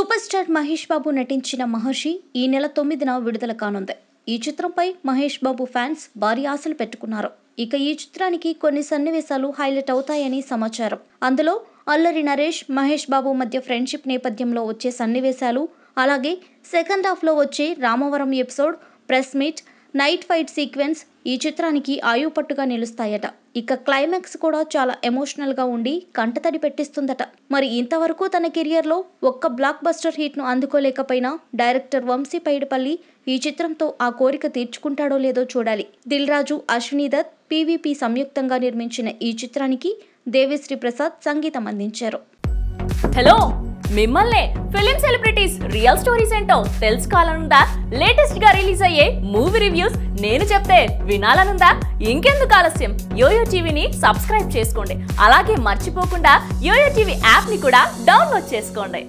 Super star Mahesh Babu నటించిన మహర్షి ఈ నెల 9న విడుదల కానుంది. ఈ చిత్రంపై మహేష్ బాబు ఫ్యాన్స్ భారీ ఆశలు పెట్టుకున్నారు. ఇక ఈ చిత్రానికి కొన్ని సన్నివేశాలు హైలైట్ అవుతాయని సమాచారం. అందులో అల్లరి నరేష్ మహేష్ బాబు మధ్య ఫ్రెండ్షిప్ నేపథ్యంలో వచ్చే సన్నివేశాలు, అలాగే సెకండ్ హాఫ్లో వచ్చే Ramavaram episode, press meet, night fight sequence ఈ చిత్రానికి ఆయుపట్టుగా నిలుస్తాయట. ఇక క్లైమాక్స్ కూడా చాలా ఎమోషనల్గా ఉండి కంటతడి పెట్టిస్తుందట. మరి ఇంతవరకు తన కెరియర్లో ఒక్క బ్లాక్ బస్టర్ హిట్ను అందుకోలేకపోయినా డైరెక్టర్ వంశీ పైడిపల్లి ఈ చిత్రంతో ఆ కోరిక తీర్చుకుంటాడో లేదో చూడాలి. దిల్ రాజు, అశ్విని దత్, పీవీపీ సంయుక్తంగా నిర్మించిన ఈ చిత్రానికి దేవిశ్రీ ప్రసాద్ సంగీతం అందించారు. హలో, మిమ్మల్నే ఫిలిం సెలబ్రిటీస్ రియల్ స్టోరీస్ ఏంటో తెలుసుకోవాలనుందా? లేటెస్ట్ గా రిలీజ్ అయ్యే మూవీ రివ్యూస్ నేను చెప్తే వినాలనుందా? ఇంకెందుకు ఆలస్యం, యోయో టీవీని సబ్స్క్రైబ్ చేసుకోండి. అలాగే మర్చిపోకుండా యోయో టీవీ యాప్ ని కూడా డౌన్లోడ్ చేసుకోండి.